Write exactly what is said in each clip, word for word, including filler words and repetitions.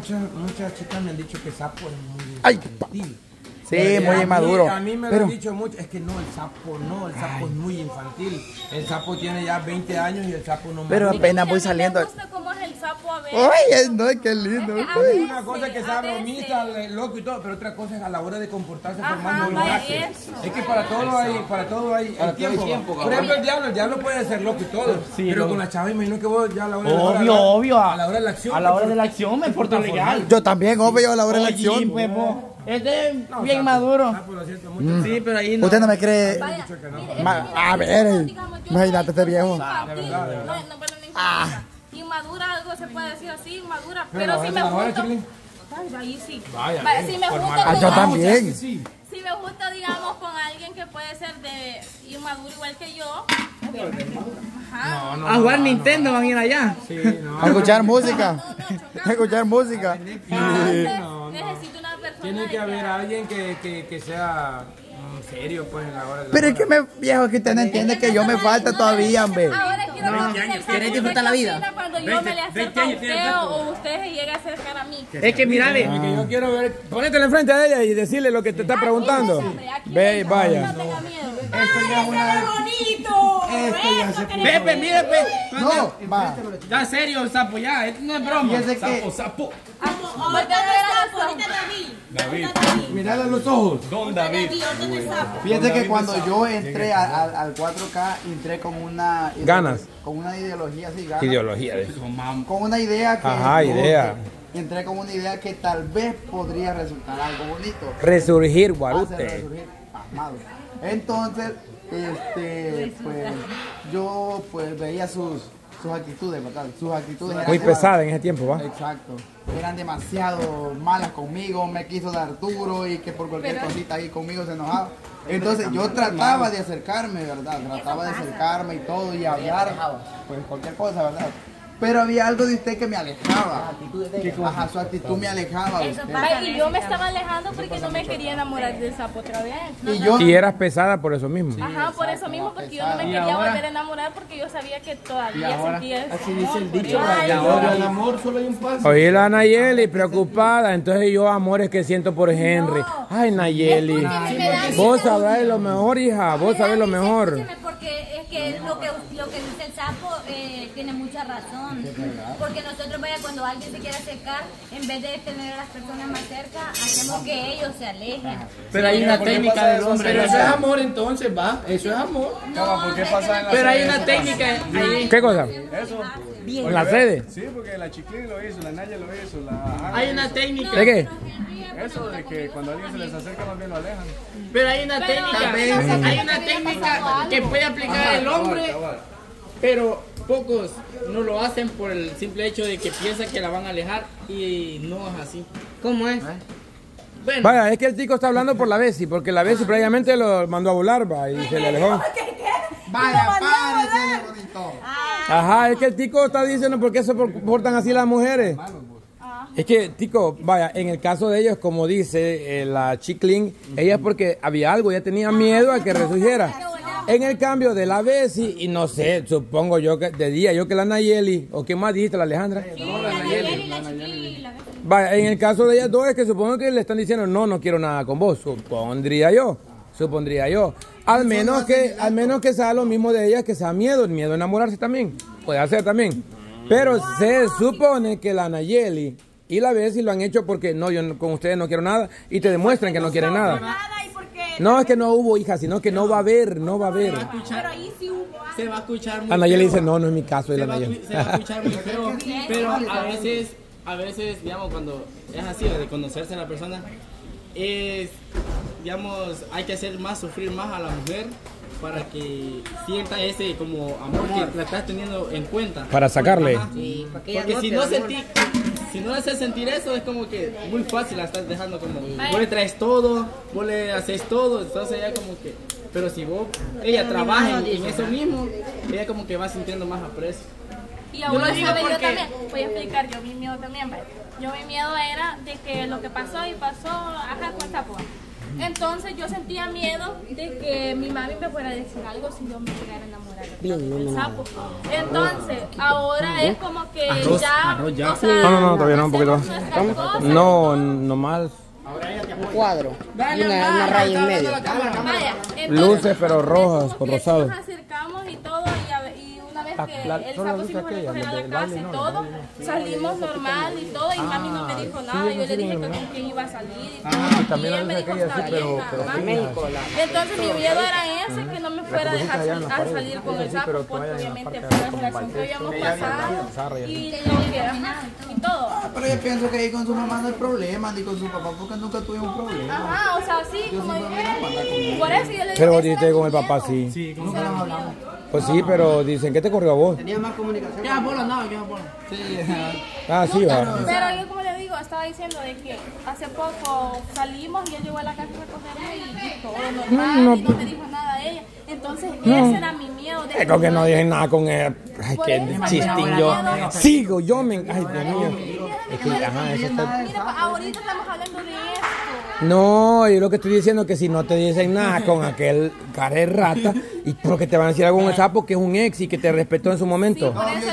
muchas, muchas chicas me han dicho que Sapo es muy... Ay, infantil. Sí, eh, muy inmaduro. A mí, a mí me pero... lo han dicho mucho. Es que no, el Sapo no, el Sapo Ay. es muy infantil. El Sapo tiene ya veinte años y el Sapo no... Pero apenas voy saliendo. Sapo a veces. Ay, no, qué lindo. Es que veces, una cosa es que sea bromista, loco y todo, pero otra cosa es a la hora de comportarse formando lo hace. Es que para todo hay, para todo hay, para hay tiempo. tiempo Por ejemplo, el diablo, el diablo puede ser loco y todo, sí, pero loco. Con la chava imagino que vos ya a la hora de la acción. Obvio, obvio. A la hora de la acción. A la hora de la acción me porto legal. Yo también, obvio, a la hora de la acción. Es de no, bien Sapo, maduro. Sapo lo siento mucho. Mm. Sí, pero ahí no. Usted no me cree. Vaya, no, ma mire, a ver, imagínate este viejo. Inmadura, algo se puede decir así, inmadura, pero, pero si me junto, ahí sí. Vaya, vaya, si me junto, digamos, yo también. Si me junto, digamos, con alguien que puede ser de inmaduro igual que yo. Ajá. No, no, a jugar no, Nintendo no. Van a ir allá. Sí, no. A escuchar música. No, no, no, a escuchar música. Entonces, no, no. Necesito una persona. Tiene que haber alguien que, que, que sea serio, pues, en la hora de la... Pero es que me, viejo, que usted no entiende que yo me falta todavía, hombre. No, ¿quieres disfrutar la vida? Cuando yo me le acerco a usted o usted se llega a acercar a mí. Es que mirale, que yo quiero ver, ponétele enfrente a ella y decirle lo que te está preguntando. Ve, vaya. Esto ya es una... bonito. Esto ya es... Pepe, mire, Pepe. No, va. Ya serio, Sapo, ya. Esto no es broma. Sapo, Sapo. David, mirale a los ojos. Don David. Fíjate que cuando yo entré al, al cuatro K, entré con una... Ganas. Con una ideología así, ganas. Ideología. De... Con una idea que... Ajá, idea. Que, entré con una idea que tal vez podría resultar algo bonito. Resurgir, Guarute. Resurgir, pasmado. Entonces, este, pues, yo pues veía sus... Sus actitudes, ¿verdad? Sus actitudes eran muy pesadas en ese tiempo, ¿va? Exacto. Eran demasiado malas conmigo, me quiso dar duro y que por cualquier Pero... cosita ahí conmigo se enojaba. Entonces yo trataba de acercarme, ¿verdad? Trataba de acercarme y todo y hablar, pues cualquier cosa, ¿verdad? Pero había algo de usted que me alejaba. Ajá, su actitud me alejaba. Eso pasa, y yo me estaba alejando porque no me quería enamorar del Sapo otra vez. No, y, yo... y eras pesada por eso mismo. Sí, ajá, por eso mismo, porque pesada. Yo no me quería ahora... volver a enamorar porque yo sabía que todavía ahora... sentía eso. Así dice el dicho, ay, ahora el amor solo hay un paso. Oye, la Nayeli, preocupada. Entonces yo amores que siento por Henry. No. Ay, Nayeli. Ay, vos sabrás lo mejor, hija. Vos sabés lo mejor. Porque es que lo que, lo que dice el Sapo eh, tiene mucha razón. Porque nosotros, vaya, cuando alguien se quiere acercar, en vez de tener a las personas más cerca, hacemos que ellos se alejen. Pero hay una técnica del hombre. Pero eso es amor, entonces, va. Eso es amor. No, ¿por qué pasa en la sede? Pero hay una técnica. ¿Qué cosa? Eso. ¿En la sede? Sí, porque la Chiquilín lo hizo, la Naya lo hizo, la... Hay una técnica. ¿De qué? Eso de que cuando alguien se les acerca, más bien lo alejan. Pero hay una técnica. Hay una técnica que puede aplicar el hombre, pero... Pocos no lo hacen por el simple hecho de que piensan que la van a alejar y no es así. ¿Cómo es? Bueno. Vaya, es que el tico está hablando por la Besy, porque la Besy previamente lo mandó a volar, va, y se le alejó. Vaya, párese, bonito. Ajá, es que el tico está diciendo por qué se portan así las mujeres. Es que, tico, vaya, en el caso de ellos, como dice eh, la Chiquilín, ella es porque había algo, ya tenía miedo a que resurgiera. En el cambio de la Besy, y no sé, supongo yo que de día, yo que la Nayeli, o qué más dijiste, la Alejandra. Sí, no, la Nayeli, la Nayeli. Vaya, en el caso de ellas dos es que supongo que le están diciendo, no, no quiero nada con vos, supondría yo, supondría yo. Al menos que, al menos que sea lo mismo de ellas, que sea miedo, el miedo a enamorarse también, puede hacer también. Pero se supone que la Nayeli y la Besy lo han hecho porque, no, yo con ustedes no quiero nada, y te demuestran que no quieren nada. No, es que no hubo, hija, sino que no va a haber, no va a haber. Pero ahí sí hubo. Se va a escuchar muy... A Nayeli dice, no, no es mi caso. Se va a escuchar muy feo, pero a veces, a veces, digamos, cuando es así, de conocerse a la persona, es, digamos, hay que hacer más, sufrir más a la mujer para que sienta ese como amor que la estás teniendo en cuenta. Para sacarle. Sí, porque, porque no si no sentí... Si no le haces sentir eso, es como que muy fácil la estás dejando como... Vos le traes todo, vos le haces todo, entonces ella como que... Pero si vos, ella trabaja en, en eso mismo, ella como que va sintiendo más aprecio. Y ahora yo, sabe, porque... yo también, voy a explicar, yo mi miedo también, ¿vale? Yo mi miedo era de que lo que pasó y pasó, ajá, con Sapo. Entonces yo sentía miedo de que mi mami me fuera a decir algo si yo me llegara a enamorar del sapo. Entonces, ahora es como que arroz, ya, arroz ya. O sea, no, no, no, todavía no, un poquito. No, no mal. Un cuadro y una, una raya en medio. Vaya, entonces, luces pero rojas o rosadas. Nos acercamos y todo y, y una vez que la, el sapo se fue a la casa y todo, salimos normal y todo y mami no me dijo nada. Yo le dije con quién iba a salir y todo y él me dijo estaba bien. Entonces mi miedo era ese, que no me fuera a dejar salir con el sapo porque obviamente fue la relación que habíamos pasado y no queda y todo. Pero yo pienso que ahí con su mamá no hay problema, ni con su papá, porque nunca tuve un problema. Ajá, o sea, sí, como él. Por eso yo le dije. Pero ahorita con el papá sí. Sí, nunca nos hablamos. Pues sí, pero dicen, ¿qué te corrió a vos? Tenías más comunicación. Ya, bola, no, ya, bola. Sí, ah, sí, va. Pero yo, como le digo, estaba diciendo de que hace poco salimos y él llegó a la casa a recogerme y todo normal, y no me dijo nada de ella. Entonces, ese era mi miedo. Es como que no dije nada con él. Ay, qué chistín yo. Sigo, yo me. Ay, Dios mío. Es que, ajá, eso está... Mira, ahorita estamos hablando de esto. No, yo lo que estoy diciendo es que si no te dicen nada con aquel cara de rata, y porque te van a decir algo con el sapo que es un ex y que te respetó en su momento. Sí, por eso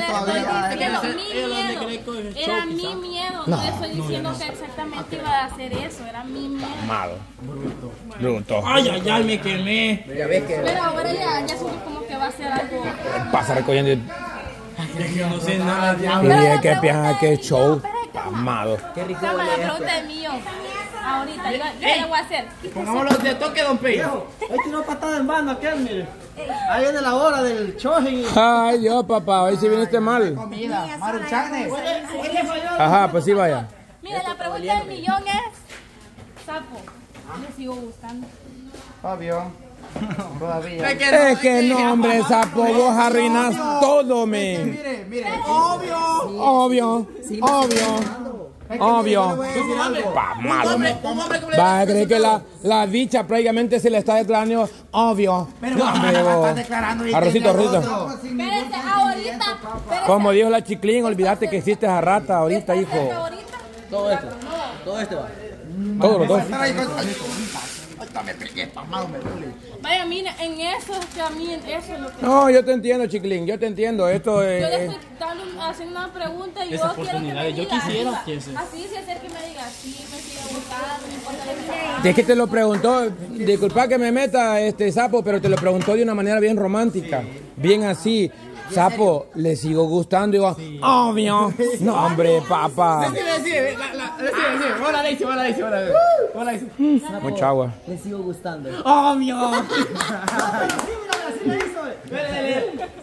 era mi miedo. No le estoy diciendo que exactamente iba a hacer eso. Era mi miedo. Malo. Bruto. Bruto. Ay, ay, ay, me quemé. Pero ahora ya, ya supe como que va a ser algo. Pasa recogiendo el... Yo no sé nada, diablo. Mira que piensa que show. Amado. Qué rico. Cama, la pregunta de mío. Ahorita, yo, yo le voy a hacer. Pongámoslo de toque, don Pey. Hoy tiene una patada en vano aquel, mire. Ahí viene la hora del choje. Ay, yo, papá, hoy si viniste mal. Comida, maruchanes. Ajá, pues sí, vaya. Mira, la pregunta del millón es: sapo, ¿le sigo gustando? Fabio. Todavía. Es que no, es que no, hombre, sapo, vos arruinás todo, men. Mire, mire, obvio, obvio, obvio, obvio. Pa' malo, va a creer que la, la dicha prácticamente se le está declarando, obvio. Pero va declarando. Arrocito, arrocito. Espérate, ahorita. Como dijo la chiclín, olvidate que hiciste a rata ahorita, hijo. Todo esto, todo esto va. Todo, todo. Me pegué, espamado, me duele. Vaya, mira, en eso es que a mí, en eso es lo que... No, yo te entiendo, Chiclín, yo te entiendo, esto es... Yo le estoy dando, haciendo una pregunta y yo quiero que me diga, yo quisiera que se... Así se acerque y me diga, sí, me sigue gustando, me importa... De... Es que te lo preguntó, disculpa que me meta este sapo, pero te lo preguntó de una manera bien romántica, sí. Bien así... Sapo, le sigo gustando y va, sí. Obvio. No, hombre, papá. Decime, decime, hola, Lacey, hola, Lacey, hola, Lacey. Mucha agua. Le sigo gustando. Obvio.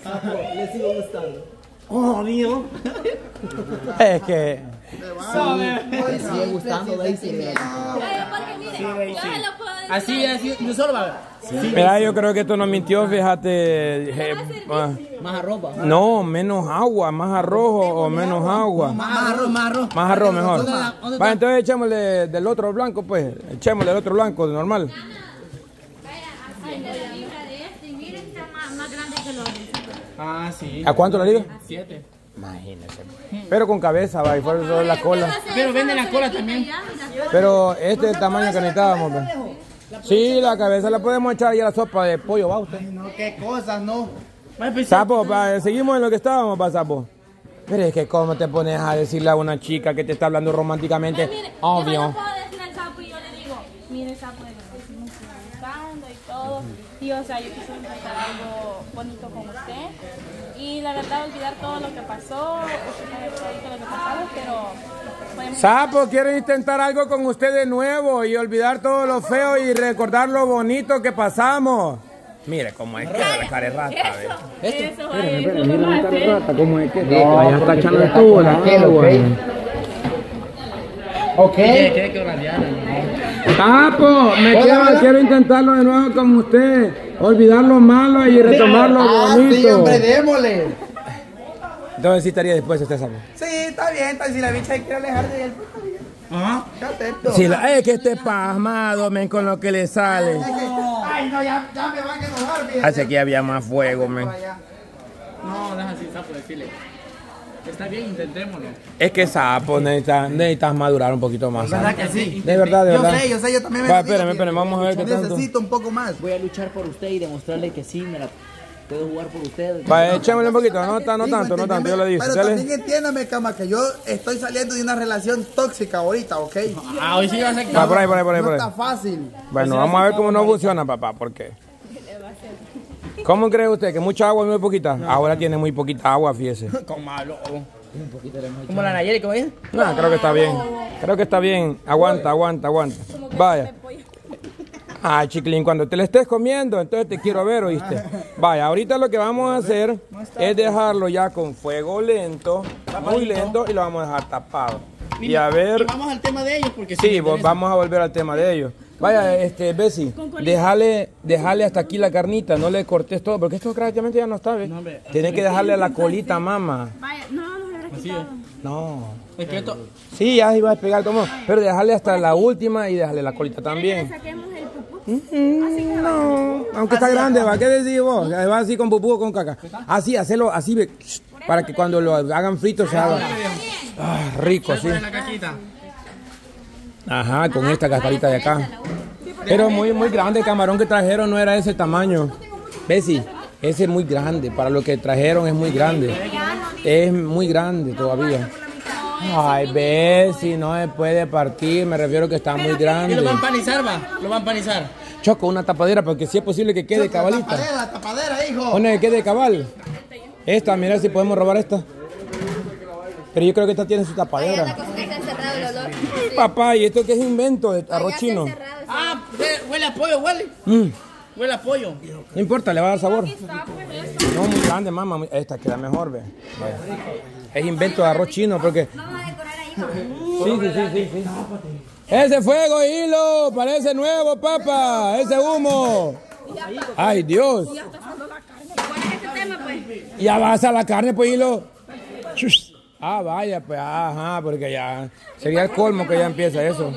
Sapo, le sigo gustando. Obvio. Es que... Le sigo gustando, Lacey. Así, así, no solo va a ver. Sí, mira, yo creo que esto no mintió, fíjate. Más arroba. No, menos agua, más arroz o menos agua. Más arroz, más arroz. Más arroz mejor. Va, entonces echémosle del otro blanco, pues. Echémosle del otro blanco, normal. Ah, sí. ¿A cuánto la libra? Siete. Imagínese. Pero con cabeza, va, y fueron solo la cola. Pero venden la cola también. Pero este es el tamaño que necesitábamos, pues. Sí, la cabeza la podemos echar ahí a la sopa de pollo, va usted. Ay, no, qué cosas, no. Sapo, pa, seguimos en lo que estábamos, pa, sapo. Pero es que cómo te pones a decirle a una chica que te está hablando románticamente, eh, mire, obvio. Yo no puedo decirle al sapo y yo le digo, mire, sapo, yo me estoy gustando y todo. Y o sea, yo quise empezar algo bonito con usted. Y la verdad, olvidar todo lo que pasó, todo lo que pasamos, pero... Sapo, quiero intentar algo con usted de nuevo y olvidar todo lo feo y recordar lo bonito que pasamos. Mire cómo es que la cara es rata. Eso, mire la cara es rata, cómo es que... No, allá está echando el tubo, la agua. Ok. Sapo, me quiero, quiero intentarlo de nuevo con usted. Olvidar lo malo y retomar lo bonito. Sí, hombre, démosle. Entonces sí estaría después usted, Sapo. Sí. Está bien, está, si la bicha quiere alejar de él, está bien. Ajá. Yo acepto. Si la, es que esté pasmado, men, con lo que le sale. No. Ay, no, ya, ya me van a enojar, mire. Hace que había más fuego, men. No, no es así, Sapo, decirle. Está bien, intentémoslo. Es que Sapo, necesitas, necesitas madurar un poquito más. ¿De verdad que sí? De verdad, de verdad. Yo sé, yo sé, yo también me necesito. Espérame, espérame, vamos a ver qué tanto. Necesito un poco más. Voy a luchar por usted y demostrarle que sí, me la puedo jugar por usted. Vale, echémosle un poquito, no, no tanto, no tanto, yo le digo. Pero también entiéndame, cama, que yo estoy saliendo de una relación tóxica ahorita, ¿ok? Ah, hoy sí va a ser. Va, por ahí, por ahí, por ahí. No está fácil. Bueno, vamos a ver cómo no funciona, papá, porque... ¿Cómo cree usted? ¿Que mucha agua y muy poquita? No, ahora no tiene muy poquita agua, fíjese. Como malo. Un poquito de mucha. ¿Como la Nayeli, como bien? No, ah, creo que está bien. Creo que está bien. Aguanta, aguanta, aguanta. Vaya. Ah, chiquilín, cuando te le estés comiendo, entonces te quiero ver, ¿oíste? Vaya, ahorita lo que vamos a hacer es dejarlo ya con fuego lento, muy lento, y lo vamos a dejar tapado. Y a ver... Y vamos al tema de ellos, porque sí, sí vamos a volver al tema de ellos. Vaya, este, Besy, déjale, déjale hasta aquí la carnita, no le cortes todo, porque esto prácticamente ya no está, ¿ves? No, tienes que dejarle a la colita, mamá. Vaya, no, no lo quitado. No. Es que esto... Sí, ya iba a pegar, como, pero déjale hasta la última y déjale la colita también. Que saquemos el pupú? Mm, no, aunque está grande, va, ¿qué decís vos? Va así con pupú o con caca. Así, hacelo, así, para que cuando lo hagan frito se haga... Ah, rico, sí. Ajá, con esta cascarita de acá. Pero muy, muy grande, el camarón que trajeron no era ese tamaño. Besy, ese es muy grande, para lo que trajeron es muy grande. Es muy grande todavía. Ay, Besy, no se puede partir, me refiero que está muy grande. ¿Lo van a empanizar, va? ¿Lo van a empanizar? Choco, una tapadera, porque si es posible que quede cabalita. Tapadera, tapadera, hijo. Una que quede cabal. Esta, mira si podemos robar esta. Pero yo creo que esta tiene su tapadera. Sí. Papá, ¿y esto qué es invento de arroz chino? Cerrado, ¿sí? Ah, huele a pollo, huele. Mm. Huele a pollo. No importa, le va a dar sabor. No, muy grande, mamá. Esta queda mejor, ve. Vaya. Es invento de arroz chino porque... Vamos a decorar ahí, mamá. Sí, sí, sí, sí. Ese fuego, hilo, parece nuevo, papá. Ese humo. Ay, Dios. Ya vas a la carne, pues, hilo. Chus. Ah, vaya, pues, ajá, porque ya sería el colmo que ya empieza eso.